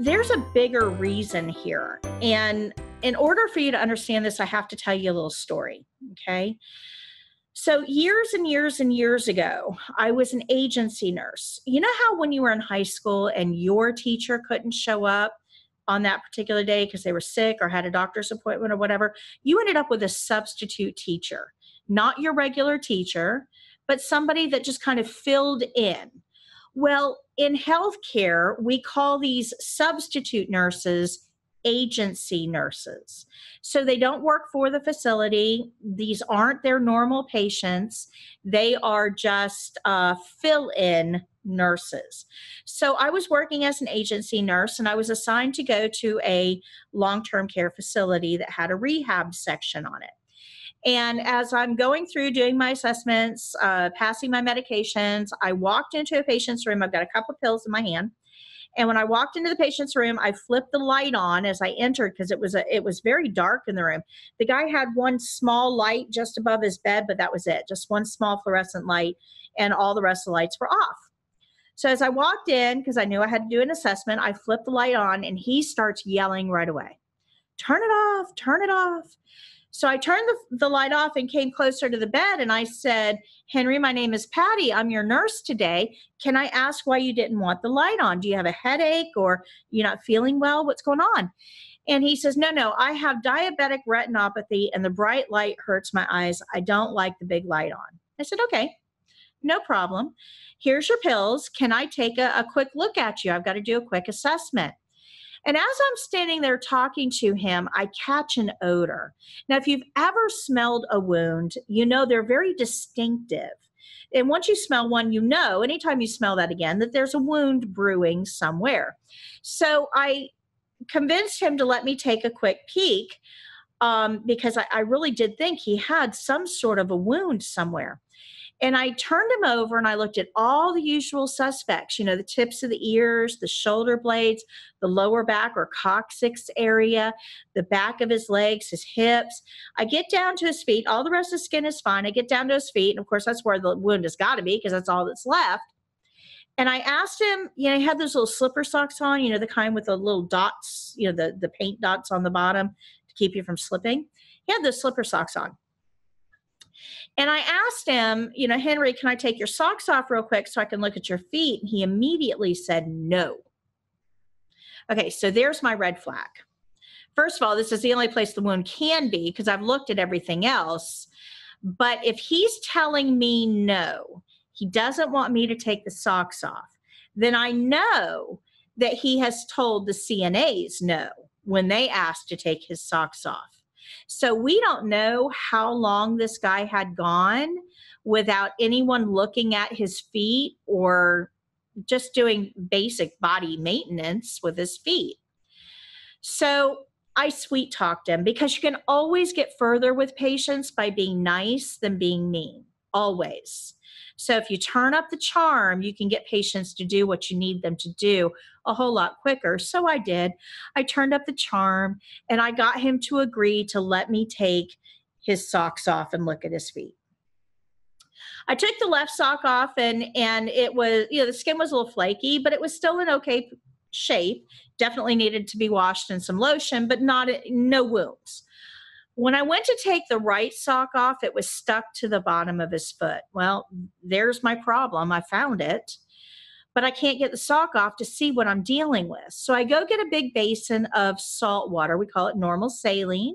There's a bigger reason here. And in order for you to understand this, I have to tell you a little story, okay? So years and years and years ago, I was an agency nurse. You know how when you were in high school and your teacher couldn't show up on that particular day because they were sick or had a doctor's appointment or whatever, you ended up with a substitute teacher, not your regular teacher, but somebody that just kind of filled in. Well, in healthcare, we call these substitute nurses agency nurses. So they don't work for the facility. These aren't their normal patients. They are just fill-in nurses. So I was working as an agency nurse, and I was assigned to go to a long-term care facility that had a rehab section on it. And as I'm going through doing my assessments, passing my medications, I walked into a patient's room. I've got a couple of pills in my hand. And when I walked into the patient's room, I flipped the light on as I entered because it was very dark in the room. The guy had one small light just above his bed, but that was it. Just one small fluorescent light, and all the rest of the lights were off. So as I walked in, because I knew I had to do an assessment, I flipped the light on, and he starts yelling right away, "Turn it off, turn it off." So I turned the light off and came closer to the bed, and I said, "Henry, my name is Patty. I'm your nurse today. Can I ask why you didn't want the light on? Do you have a headache or you're not feeling well? What's going on?" And he says, no, I have diabetic retinopathy, and the bright light hurts my eyes. I don't like the big light on." I said, "Okay, no problem. Here's your pills. Can I take a quick look at you? I've got to do a quick assessment." And as I'm standing there talking to him, I catch an odor. Now, if you've ever smelled a wound, you know they're very distinctive. And once you smell one, you know, anytime you smell that again, that there's a wound brewing somewhere. So I convinced him to let me take a quick peek because I really did think he had some sort of a wound somewhere. And I turned him over and I looked at all the usual suspects, you know, the tips of the ears, the shoulder blades, the lower back or coccyx area, the back of his legs, his hips. I get down to his feet. All the rest of the skin is fine. I get down to his feet. And of course, that's where the wound has got to be because that's all that's left. And I asked him, you know, he had those little slipper socks on, you know, the kind with the little dots, you know, the paint dots on the bottom to keep you from slipping. He had those slipper socks on. And I asked him, you know, "Henry, can I take your socks off real quick so I can look at your feet?" And he immediately said no. Okay, so there's my red flag. First of all, this is the only place the wound can be because I've looked at everything else. But if he's telling me no, he doesn't want me to take the socks off, then I know that he has told the CNAs no when they asked to take his socks off. So we don't know how long this guy had gone without anyone looking at his feet or just doing basic body maintenance with his feet. So I sweet talked him because you can always get further with patients by being nice than being mean, always. So if you turn up the charm, you can get patients to do what you need them to do a whole lot quicker. So I did. I turned up the charm and I got him to agree to let me take his socks off and look at his feet. I took the left sock off and it was, you know, the skin was a little flaky, but it was still in okay shape. Definitely needed to be washed in some lotion, but no wounds. When I went to take the right sock off, it was stuck to the bottom of his foot. Well, there's my problem. I found it, but I can't get the sock off to see what I'm dealing with. So I go get a big basin of salt water. We call it normal saline.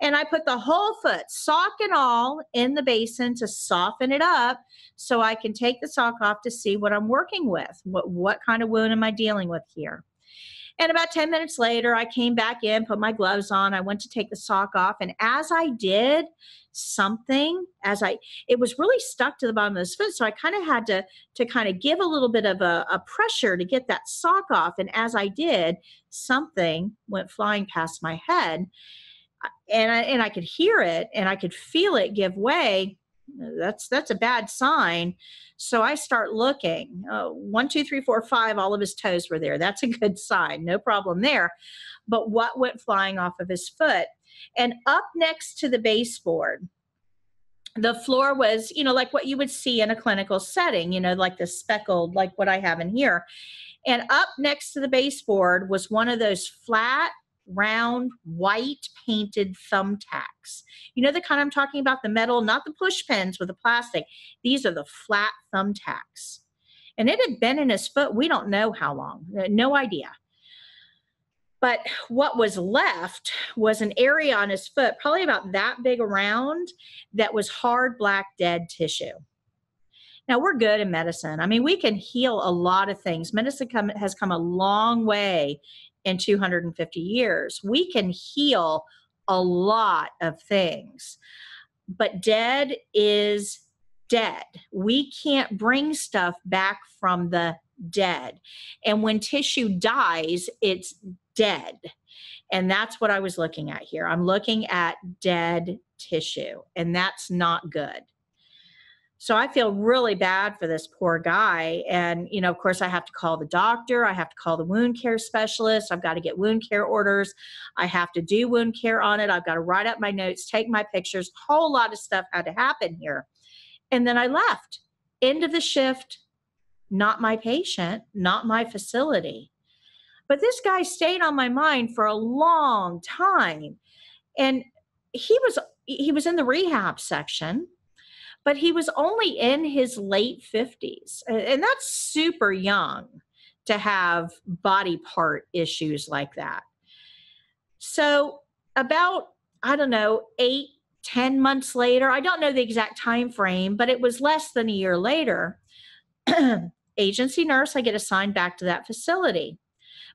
And I put the whole foot, sock and all, in the basin to soften it up so I can take the sock off to see what I'm working with. What kind of wound am I dealing with here? And about 10 minutes later, I came back in, put my gloves on. I went to take the sock off. And as I did something, it was really stuck to the bottom of his foot. So I kind of had to kind of give a little bit of a pressure to get that sock off. And as I did, something went flying past my head. And I could hear it and I could feel it give way. That's a bad sign. So I start looking. 1, 2, 3, 4, 5, all of his toes were there. That's a good sign. No problem there. But what went flying off of his foot? And up next to the baseboard, the floor was, you know, like what you would see in a clinical setting, you know, like the speckled, like what I have in here. And up next to the baseboard was one of those flat, round, white painted thumbtacks. You know the kind I'm talking about, the metal, not the push pins with the plastic. These are the flat thumbtacks. And it had been in his foot, we don't know how long, no idea. But what was left was an area on his foot, probably about that big around, that was hard, black, dead tissue. Now, we're good in medicine. I mean, we can heal a lot of things. Medicine has come a long way in 250 years. We can heal a lot of things. But dead is dead. We can't bring stuff back from the dead. And when tissue dies, it's dead. And that's what I was looking at here. I'm looking at dead tissue, and that's not good. So I feel really bad for this poor guy. And, you know, of course, I have to call the doctor. I have to call the wound care specialist. I've got to get wound care orders. I have to do wound care on it. I've got to write up my notes, take my pictures. A whole lot of stuff had to happen here. And then I left. End of the shift. Not my patient, not my facility. But this guy stayed on my mind for a long time. And he was in the rehab section, but he was only in his late 50s. And that's super young to have body part issues like that. So about, I don't know, 8-10 months later, I don't know the exact time frame, but it was less than a year later, agency nurse, I get assigned back to that facility.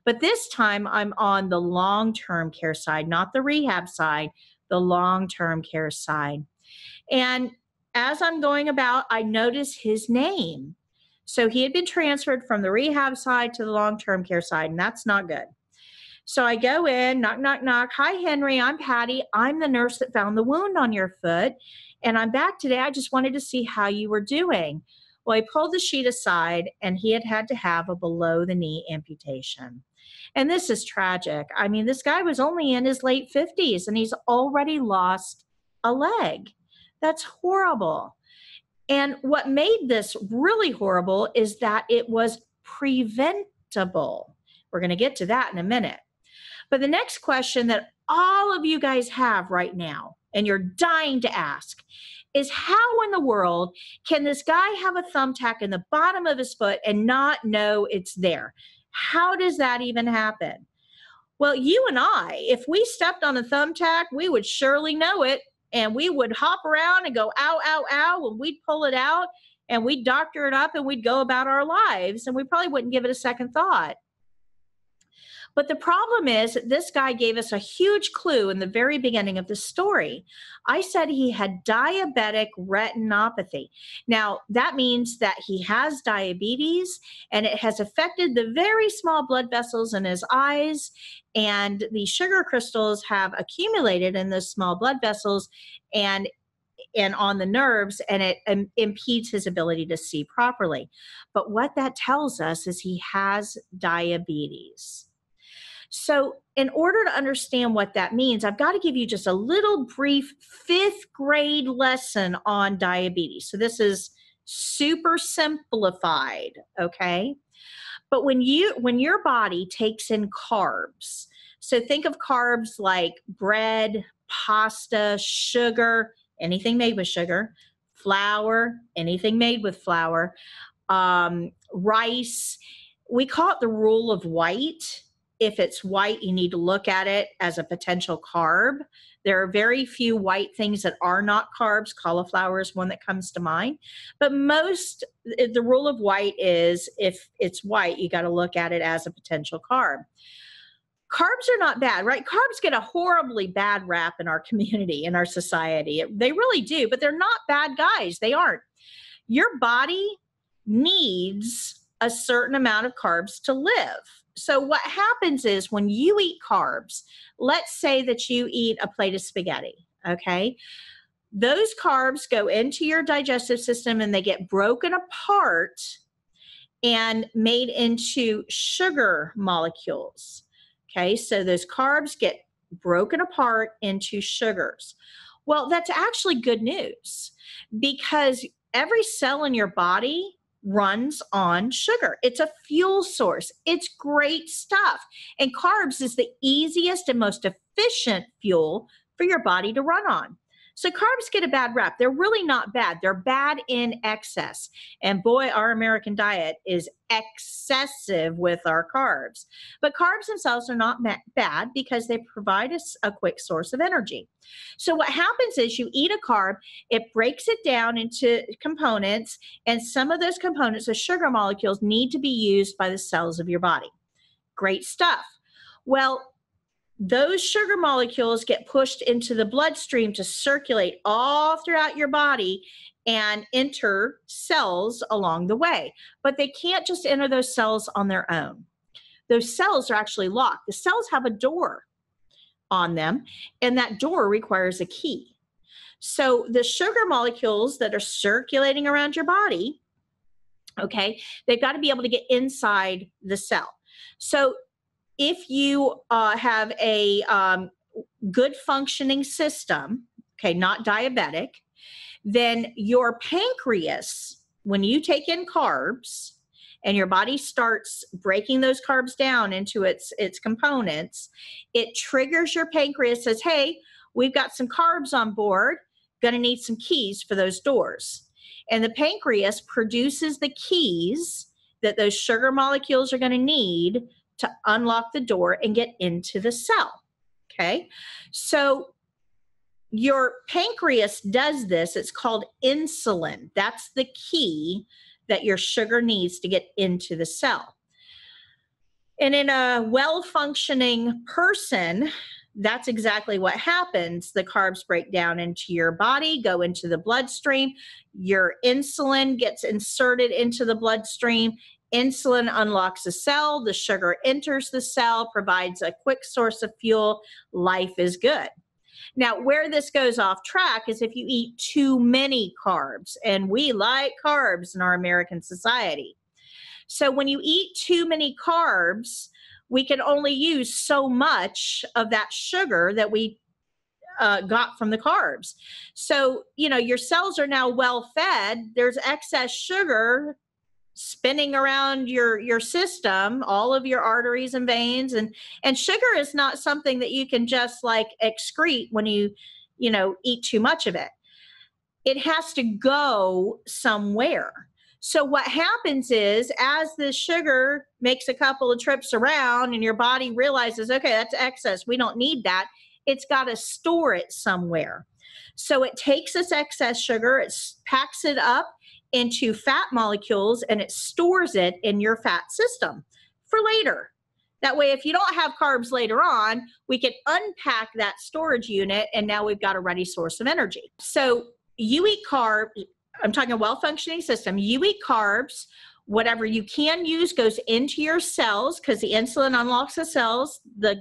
But this time I'm on the long-term care side, not the rehab side, the long-term care side. And as I'm going about, I notice his name. So he had been transferred from the rehab side to the long-term care side, and that's not good. So I go in, knock, knock, knock. Hi, Henry, I'm Patty. I'm the nurse that found the wound on your foot, and I'm back today. I just wanted to see how you were doing. Well, I pulled the sheet aside, and he had to have a below-the-knee amputation. And this is tragic. I mean, this guy was only in his late 50s, and he's already lost a leg. That's horrible. And what made this really horrible is that it was preventable. We're going to get to that in a minute. But the next question that all of you guys have right now, and you're dying to ask, is how in the world can this guy have a thumbtack in the bottom of his foot and not know it's there? How does that even happen? Well, you and I, if we stepped on a thumbtack, we would surely know it. And we would hop around and go, ow, ow, ow, and we'd pull it out, and we'd doctor it up, and we'd go about our lives, and we probably wouldn't give it a second thought. But the problem is that this guy gave us a huge clue in the very beginning of the story. I said he had diabetic retinopathy. Now, that means that he has diabetes, and it has affected the very small blood vessels in his eyes, and the sugar crystals have accumulated in those small blood vessels and on the nerves, and it impedes his ability to see properly. But what that tells us is he has diabetes. So in order to understand what that means, I've got to give you just a little brief 5th grade lesson on diabetes. So this is super simplified, okay? But when your body takes in carbs, so think of carbs like bread, pasta, sugar, anything made with sugar, flour, anything made with flour, rice. We call it the rule of white. If it's white, you need to look at it as a potential carb. There are very few white things that are not carbs. Cauliflower is one that comes to mind. But most, the rule of white is if it's white, you got to look at it as a potential carb. Carbs are not bad, right? Carbs get a horribly bad rap in our community, in our society. They really do, but they're not bad guys. They aren't. Your body needs a certain amount of carbs to live. So what happens is when you eat carbs, let's say that you eat a plate of spaghetti, okay? Those carbs go into your digestive system and they get broken apart and made into sugar molecules, okay? So those carbs get broken apart into sugars. Well, that's actually good news, because every cell in your body runs on sugar. It's a fuel source. It's great stuff. And carbs is the easiest and most efficient fuel for your body to run on. So carbs get a bad rap. They're really not bad. They're bad in excess. And boy, our American diet is excessive with our carbs. But carbs themselves are not bad because they provide us a quick source of energy. So what happens is you eat a carb, it breaks it down into components, and some of those components, the sugar molecules, need to be used by the cells of your body. Great stuff. Well, those sugar molecules get pushed into the bloodstream to circulate all throughout your body and enter cells along the way. But they can't just enter those cells on their own. Those cells are actually locked. The cells have a door on them, and that door requires a key. So the sugar molecules that are circulating around your body, okay, they've got to be able to get inside the cell. So if you have a good functioning system, okay, not diabetic, then your pancreas, when you take in carbs and your body starts breaking those carbs down into its components, it triggers your pancreas, says, hey, we've got some carbs on board, gonna need some keys for those doors. And the pancreas produces the keys that those sugar molecules are gonna need to unlock the door and get into the cell, okay? So your pancreas does this. It's called insulin. That's the key that your sugar needs to get into the cell. And in a well-functioning person, that's exactly what happens. The carbs break down into your body, go into the bloodstream. Your insulin gets inserted into the bloodstream. Insulin unlocks a cell, the sugar enters the cell, provides a quick source of fuel, life is good. Now, where this goes off track is if you eat too many carbs, and we like carbs in our American society. So when you eat too many carbs, we can only use so much of that sugar that we got from the carbs. So, you know, your cells are now well fed, there's excess sugar spinning around your system, all of your arteries and veins, and sugar is not something that you can just like excrete when you know, eat too much of it. It has to go somewhere. So what happens is, as the sugar makes a couple of trips around and your body realizes, okay, that's excess, we don't need that, it's got to store it somewhere. So it takes this excess sugar, it packs it up into fat molecules, and it stores it in your fat system for later. That way, if you don't have carbs later on, we can unpack that storage unit, and now we've got a ready source of energy. So you eat carbs, I'm talking a well-functioning system, you eat carbs, whatever you can use goes into your cells because the insulin unlocks the cells, the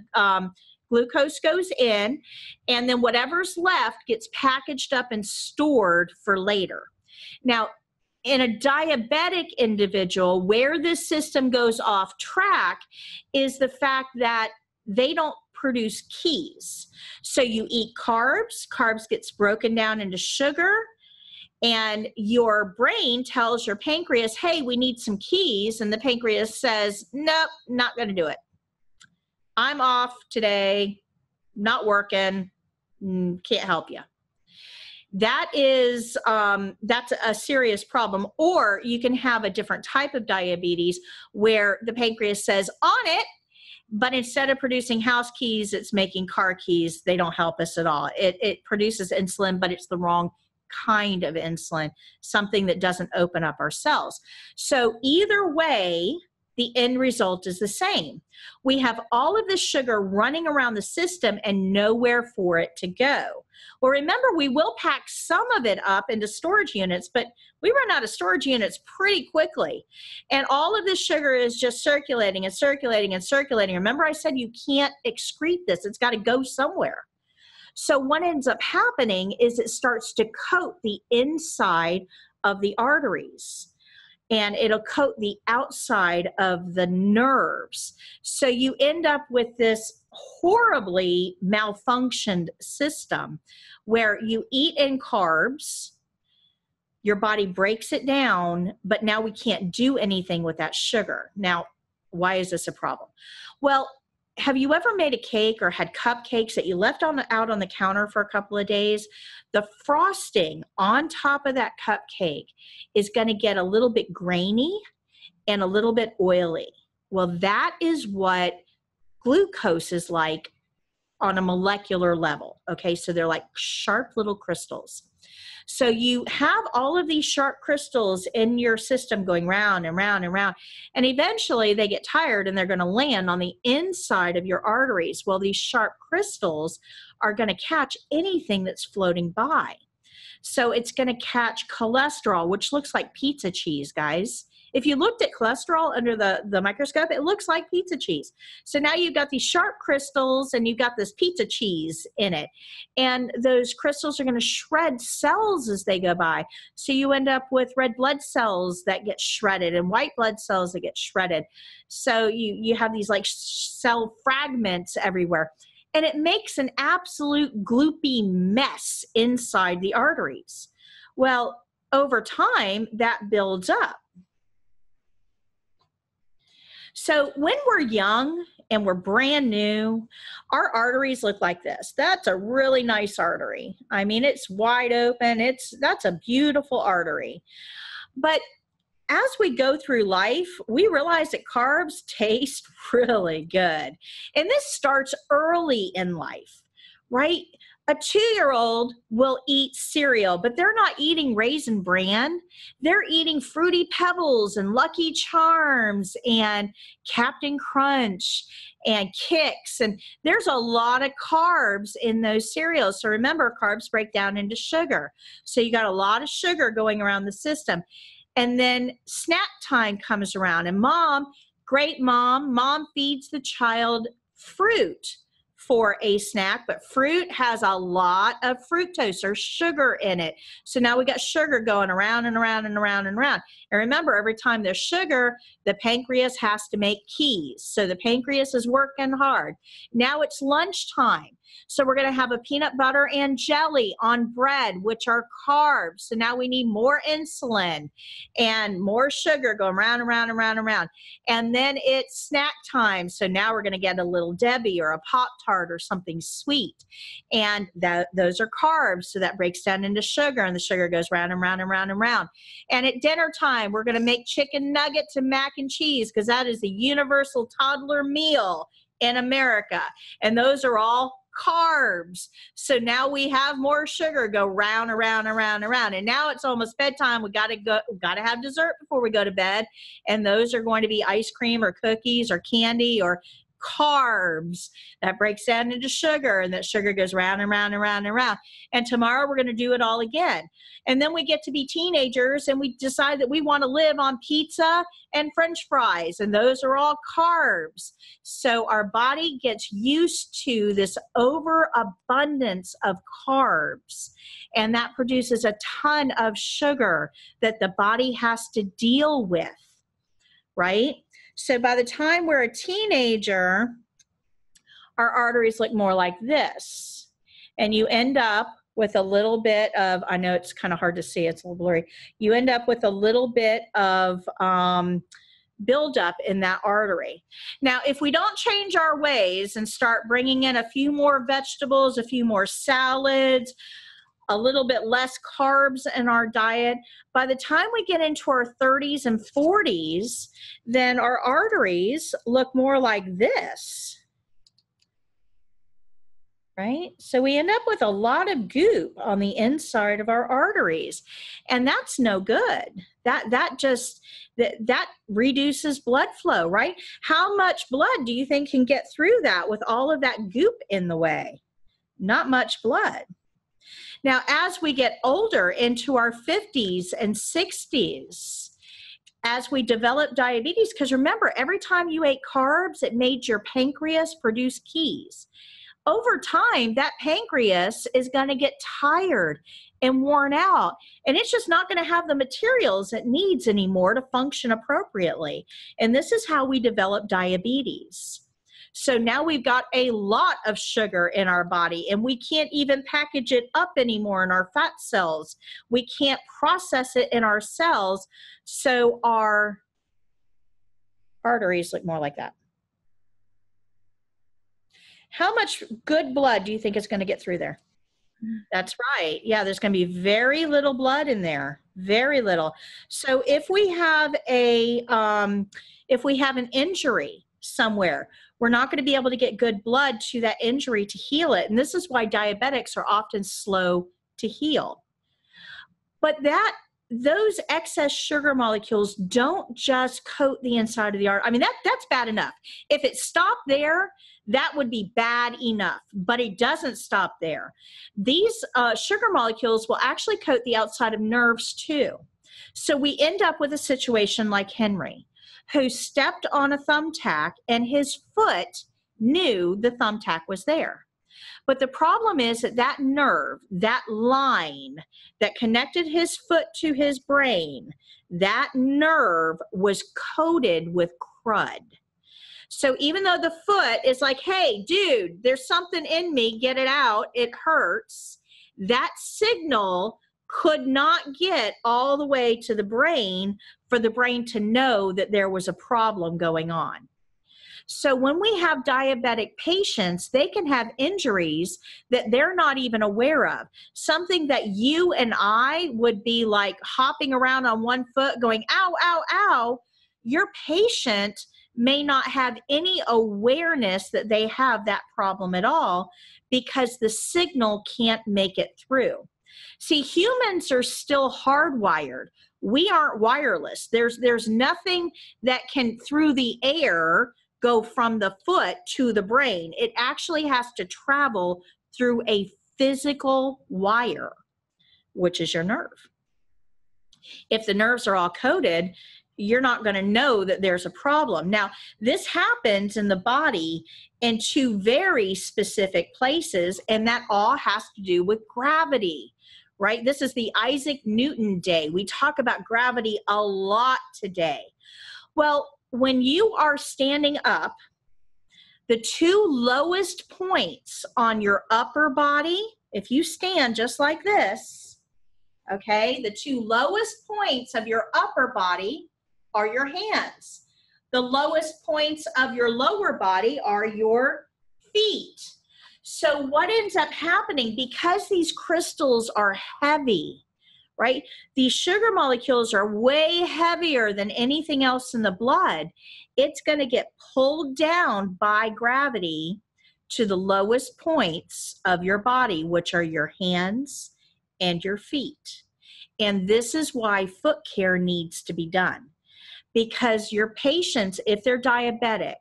glucose goes in, and then whatever's left gets packaged up and stored for later. Now, in a diabetic individual, where this system goes off track is the fact that they don't produce keys. So you eat carbs gets broken down into sugar, and your brain tells your pancreas, hey, we need some keys, and the pancreas says, nope, not gonna do it. I'm off today, not working, can't help you. That is, that's a serious problem. Or you can have a different type of diabetes where the pancreas says on it, but instead of producing house keys, it's making car keys. They don't help us at all. It produces insulin, but it's the wrong kind of insulin, something that doesn't open up our cells. So either way, the end result is the same. We have all of this sugar running around the system and nowhere for it to go. Well, remember, we will pack some of it up into storage units, but we run out of storage units pretty quickly. And all of this sugar is just circulating and circulating and circulating. Remember, I said you can't excrete this. It's got to go somewhere. So what ends up happening is it starts to coat the inside of the arteries, and it'll coat the outside of the nerves. So you end up with this horribly malfunctioned system where you eat in carbs, your body breaks it down, but now we can't do anything with that sugar. Now, why is this a problem? Well, have you ever made a cake or had cupcakes that you left out on the counter for a couple of days? The frosting on top of that cupcake is going to get a little bit grainy and a little bit oily. Well, that is what glucose is like on a molecular level. Okay, so they're like sharp little crystals. So you have all of these sharp crystals in your system going round and round and round, and eventually they get tired and they're going to land on the inside of your arteries. Well, these sharp crystals are going to catch anything that's floating by. So it's going to catch cholesterol, which looks like pizza cheese, guys. If you looked at cholesterol under the microscope, it looks like pizza cheese. So now you've got these sharp crystals and you've got this pizza cheese in it. And those crystals are going to shred cells as they go by. So you end up with red blood cells that get shredded and white blood cells that get shredded. So you have these like cell fragments everywhere. And it makes an absolute gloopy mess inside the arteries. Well, over time, that builds up. So when we're young and we're brand new, our arteries look like this. That's a really nice artery. I mean, it's wide open. That's a beautiful artery. But as we go through life, we realize that carbs taste really good. And this starts early in life, right? A 2-year-old will eat cereal, but they're not eating Raisin Bran. They're eating Fruity Pebbles and Lucky Charms and Captain Crunch and Kix. And there's a lot of carbs in those cereals. So remember, carbs break down into sugar. So you got a lot of sugar going around the system. And then snack time comes around. And mom feeds the child fruit for a snack, but fruit has a lot of fructose or sugar in it. So now we got sugar going around and around and around and around. And remember, every time there's sugar, the pancreas has to make keys. So the pancreas is working hard. Now it's lunchtime. So we're going to have a peanut butter and jelly on bread, which are carbs. So now we need more insulin and more sugar going round and round and round and round. And then it's snack time. So now we're going to get a Little Debbie or a Pop-Tart or something sweet. And those are carbs. So that breaks down into sugar, and the sugar goes round and round and round and round. And at dinner time, we're going to make chicken nuggets and mac and cheese, because that is the universal toddler meal in America. And those are all carbs. So now we have more sugar go round, around, around, around. And now it's almost bedtime. We gotta have dessert before we go to bed. And those are going to be ice cream or cookies or candy or carbs. That breaks down into sugar, and that sugar goes round and round and round and round. And tomorrow we're going to do it all again. And then we get to be teenagers, and we decide that we want to live on pizza and French fries, and those are all carbs. So our body gets used to this overabundance of carbs, and that produces a ton of sugar that the body has to deal with, right? So by the time we're a teenager, our arteries look more like this. And you end up with a little bit of, I know it's kind of hard to see, it's a little blurry. You end up with a little bit of buildup in that artery. Now, if we don't change our ways and start bringing in a few more vegetables, a few more salads, a little bit less carbs in our diet, by the time we get into our 30s and 40s, then our arteries look more like this, right? So we end up with a lot of goop on the inside of our arteries, and that's no good. That reduces blood flow, right? How much blood do you think can get through that with all of that goop in the way? Not much blood. Now, as we get older into our 50s and 60s, as we develop diabetes, because remember, every time you ate carbs, it made your pancreas produce keys. Over time, that pancreas is going to get tired and worn out, and it's just not going to have the materials it needs anymore to function appropriately. And this is how we develop diabetes. So now we've got a lot of sugar in our body, and we can't even package it up anymore in our fat cells. We can't process it in our cells, so our arteries look more like that. How much good blood do you think is going to get through there? That's right. Yeah, there's going to be very little blood in there, very little. So if we have a, if we have an injury somewhere, we're not going to be able to get good blood to that injury to heal it. And this is why diabetics are often slow to heal. But that, those excess sugar molecules don't just coat the inside of the artery. I mean, that's bad enough. If it stopped there, that would be bad enough, but it doesn't stop there. These sugar molecules will actually coat the outside of nerves too. So we end up with a situation like Henry, who stepped on a thumbtack and his foot knew the thumbtack was there. But the problem is that that nerve, that line that connected his foot to his brain, that nerve was coated with crud. So even though the foot is like, hey, dude, there's something in me, get it out, it hurts, that signal could not get all the way to the brain for the brain to know that there was a problem going on. So when we have diabetic patients, they can have injuries that they're not even aware of. Something that you and I would be like hopping around on one foot going, ow, ow, ow. Your patient may not have any awareness that they have that problem at all because the signal can't make it through. See, humans are still hardwired. We aren't wireless. There's nothing that can, through the air, go from the foot to the brain. It actually has to travel through a physical wire, which is your nerve. If the nerves are all coated, you're not going to know that there's a problem. Now, this happens in the body in two very specific places, and that all has to do with gravity, right? This is the Isaac Newton day. We talk about gravity a lot today. Well, when you are standing up, the two lowest points on your upper body, if you stand just like this, okay, the two lowest points of your upper body are your hands. The lowest points of your lower body are your feet. So what ends up happening, because these crystals are heavy, right? These sugar molecules are way heavier than anything else in the blood. It's going to get pulled down by gravity to the lowest points of your body, which are your hands and your feet. And this is why foot care needs to be done, because your patients, if they're diabetic,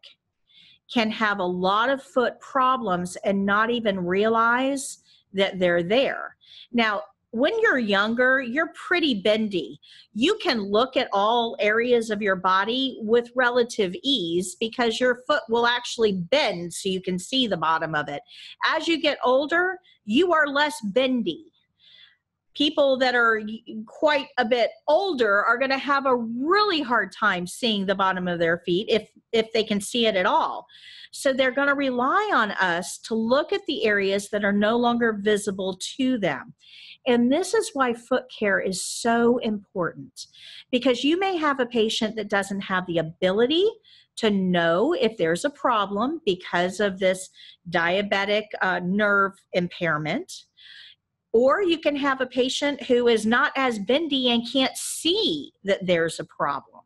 can have a lot of foot problems and not even realize that they're there. Now, when you're younger, you're pretty bendy. You can look at all areas of your body with relative ease because your foot will actually bend so you can see the bottom of it. As you get older, you are less bendy. People that are quite a bit older are going to have a really hard time seeing the bottom of their feet if they can see it at all. So they're going to rely on us to look at the areas that are no longer visible to them. And this is why foot care is so important, because you may have a patient that doesn't have the ability to know if there's a problem because of this diabetic nerve impairment. Or you can have a patient who is not as bendy and can't see that there's a problem.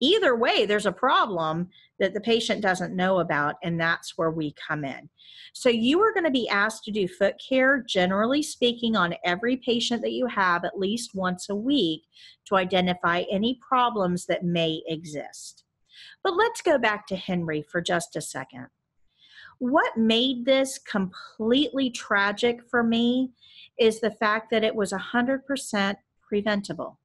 Either way, there's a problem that the patient doesn't know about, and that's where we come in. So you are going to be asked to do foot care, generally speaking, on every patient that you have at least once a week to identify any problems that may exist. But let's go back to Henry for just a second. What made this completely tragic for me is the fact that it was 100% preventable.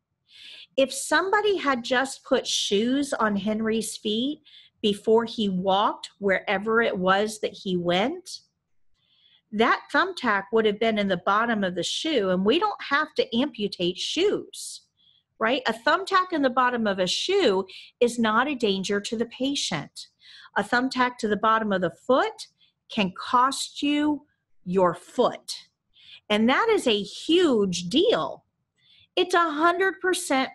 If somebody had just put shoes on Henry's feet before he walked wherever it was that he went, that thumbtack would have been in the bottom of the shoe, and we don't have to amputate shoes, right? A thumbtack in the bottom of a shoe is not a danger to the patient. A thumbtack to the bottom of the foot can cost you your foot. And that is a huge deal. It's 100%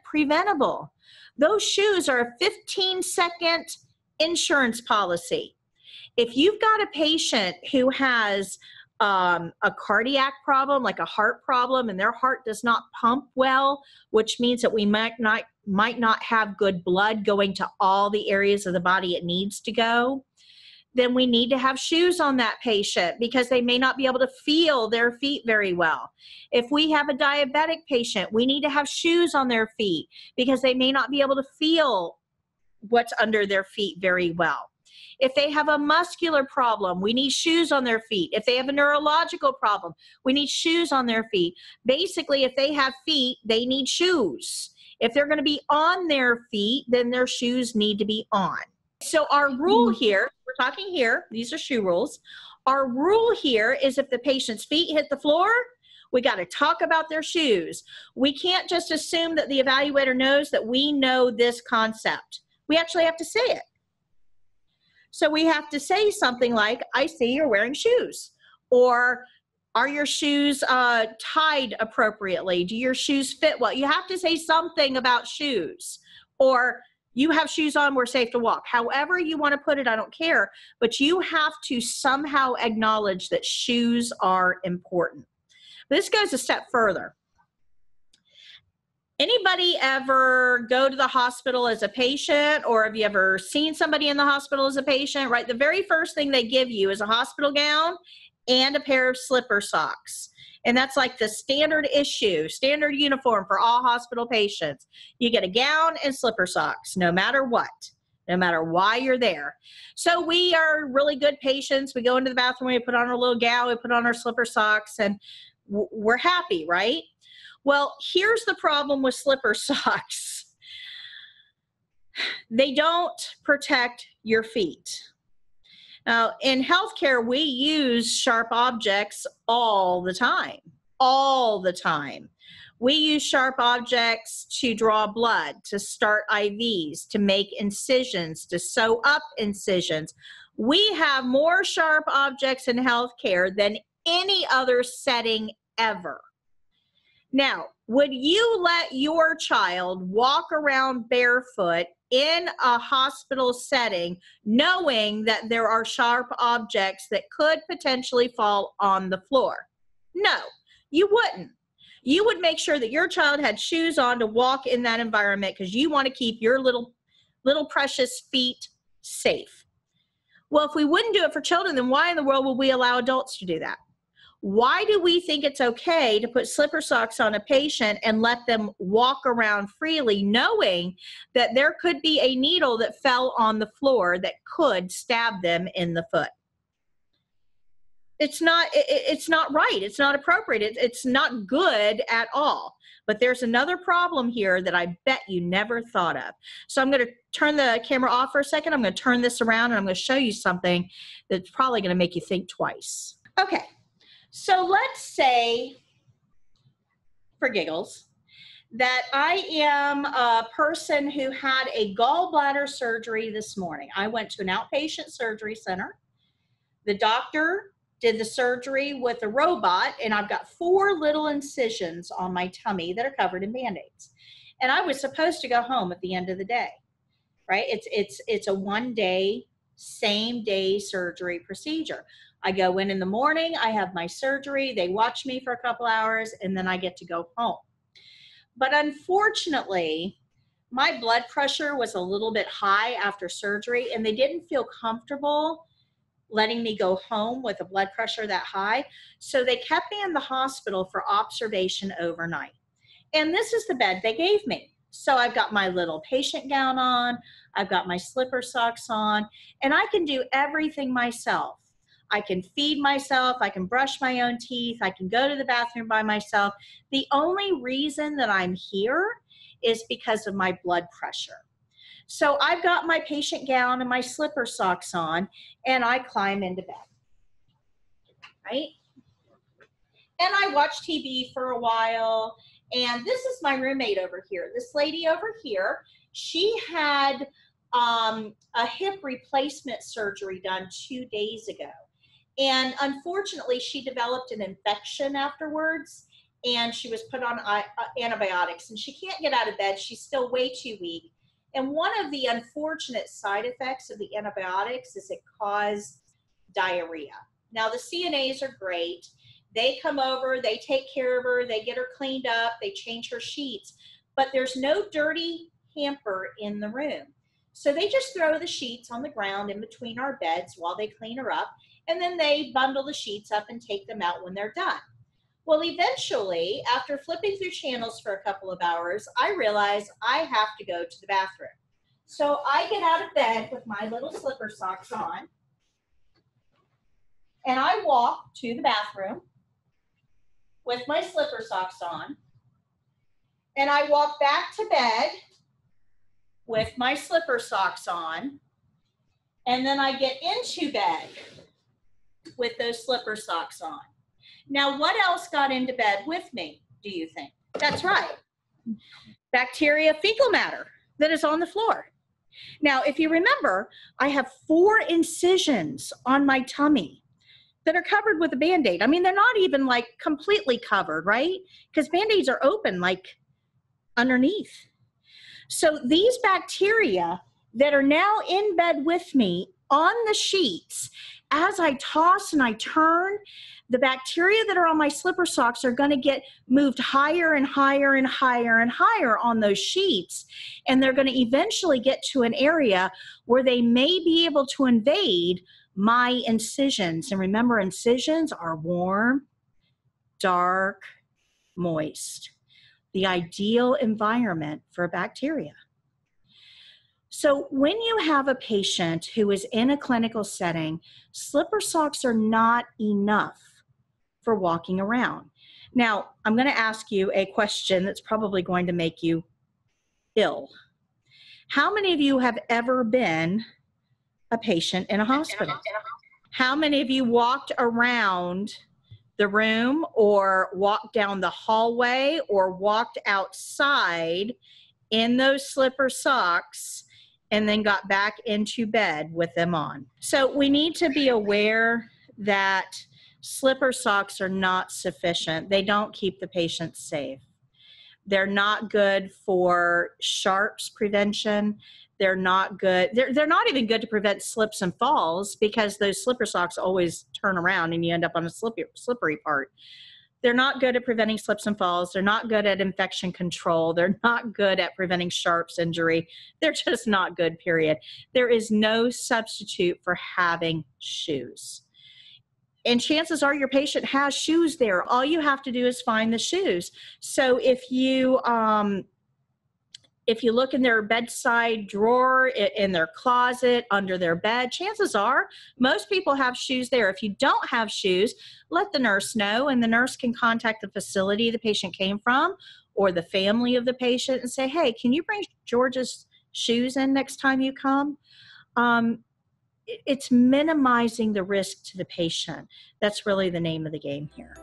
preventable. Those shoes are a 15-second insurance policy. If you've got a patient who has a cardiac problem, like a heart problem, and their heart does not pump well, which means that we might not have good blood going to all the areas of the body it needs to go, then we need to have shoes on that patient because they may not be able to feel their feet very well. If we have a diabetic patient, we need to have shoes on their feet because they may not be able to feel what's under their feet very well. If they have a muscular problem, we need shoes on their feet. If they have a neurological problem, we need shoes on their feet. Basically, if they have feet, they need shoes. If they're going to be on their feet, then their shoes need to be on. So our rule here, we're talking here, these are shoe rules. Our rule here is if the patient's feet hit the floor, we got to talk about their shoes. We can't just assume that the evaluator knows that we know this concept. We actually have to say it. So we have to say something like, I see you're wearing shoes, or are your shoes tied appropriately? Do your shoes fit well? You have to say something about shoes, or you have shoes on, we're safe to walk. However you want to put it, I don't care, but you have to somehow acknowledge that shoes are important. This goes a step further. Anybody ever go to the hospital as a patient, or have you ever seen somebody in the hospital as a patient, right? The very first thing they give you is a hospital gown and a pair of slipper socks. And that's like the standard issue, standard uniform for all hospital patients. You get a gown and slipper socks, no matter what, no matter why you're there. So we are really good patients. We go into the bathroom, we put on our little gown, we put on our slipper socks, and we're happy, right? Well, here's the problem with slipper socks. They don't protect your feet. Now, in healthcare, we use sharp objects all the time, all the time. We use sharp objects to draw blood, to start IVs, to make incisions, to sew up incisions. We have more sharp objects in healthcare than any other setting ever. Now, would you let your child walk around barefoot in a hospital setting knowing that there are sharp objects that could potentially fall on the floor? No, you wouldn't. You would make sure that your child had shoes on to walk in that environment because you want to keep your little precious feet safe. Well, if we wouldn't do it for children, then why in the world would we allow adults to do that? Why do we think it's okay to put slipper socks on a patient and let them walk around freely knowing that there could be a needle that fell on the floor that could stab them in the foot? It's not right. It's not appropriate. It's not good at all. But there's another problem here that I bet you never thought of. So I'm going to turn the camera off for a second. I'm going to turn this around and I'm going to show you something that's probably going to make you think twice. Okay. So let's say, for giggles, that I am a person who had a gallbladder surgery this morning. I went to an outpatient surgery center. The doctor did the surgery with a robot, and I've got 4 little incisions on my tummy that are covered in Band-Aids. And I was supposed to go home at the end of the day, right? It's a one-day, same-day surgery procedure. I go in the morning, I have my surgery, they watch me for a couple hours, and then I get to go home. But unfortunately, my blood pressure was a little bit high after surgery, and they didn't feel comfortable letting me go home with a blood pressure that high. So they kept me in the hospital for observation overnight. And this is the bed they gave me. So I've got my little patient gown on, I've got my slipper socks on, and I can do everything myself. I can feed myself, I can brush my own teeth, I can go to the bathroom by myself. The only reason that I'm here is because of my blood pressure. So I've got my patient gown and my slipper socks on, and I climb into bed, right? And I watch TV for a while, And this is my roommate over here. This lady over here, she had a hip replacement surgery done 2 days ago. And unfortunately, she developed an infection afterwards, and she was put on antibiotics, and she can't get out of bed. She's still way too weak. And one of the unfortunate side effects of the antibiotics is it caused diarrhea. Now, the CNAs are great. They come over, they take care of her, they get her cleaned up, they change her sheets, but there's no dirty hamper in the room. So they just throw the sheets on the ground in between our beds while they clean her up, and then they bundle the sheets up and take them out when they're done. Well, eventually, after flipping through channels for a couple of hours, I realize I have to go to the bathroom. So I get out of bed with my little slipper socks on, and I walk to the bathroom with my slipper socks on, and I walk back to bed with my slipper socks on, and then I get into bed with those slipper socks on. Now, what else got into bed with me, do you think? That's right, bacteria fecal matter that is on the floor. Now, if you remember, I have 4 incisions on my tummy that are covered with a Band-Aid. I mean, they're not even like completely covered, right? Because Band-Aids are open like underneath. So these bacteria that are now in bed with me on the sheets, as I toss and I turn, the bacteria that are on my slipper socks are gonna get moved higher and higher and higher and higher on those sheets. And they're gonna eventually get to an area where they may be able to invade my incisions. And remember, incisions are warm, dark, moist. The ideal environment for bacteria. So when you have a patient who is in a clinical setting, slipper socks are not enough for walking around. Now, I'm going to ask you a question that's probably going to make you ill. How many of you have ever been a patient in a hospital? How many of you walked around the room or walked down the hallway or walked outside in those slipper socks and then got back into bed with them on? So we need to be aware that slipper socks are not sufficient. They don't keep the patient safe. They're not good for sharps prevention. They're not good. They're not even good to prevent slips and falls, because those slipper socks always turn around and you end up on a slippery part. They're not good at preventing slips and falls. They're not good at infection control. They're not good at preventing sharps injury. They're just not good, period. There is no substitute for having shoes. And chances are your patient has shoes there. All you have to do is find the shoes. So if you look in their bedside drawer, in their closet, under their bed, chances are most people have shoes there. If you don't have shoes, let the nurse know, and the nurse can contact the facility the patient came from or the family of the patient and say, hey, can you bring George's shoes in next time you come? It's minimizing the risk to the patient. That's really the name of the game here.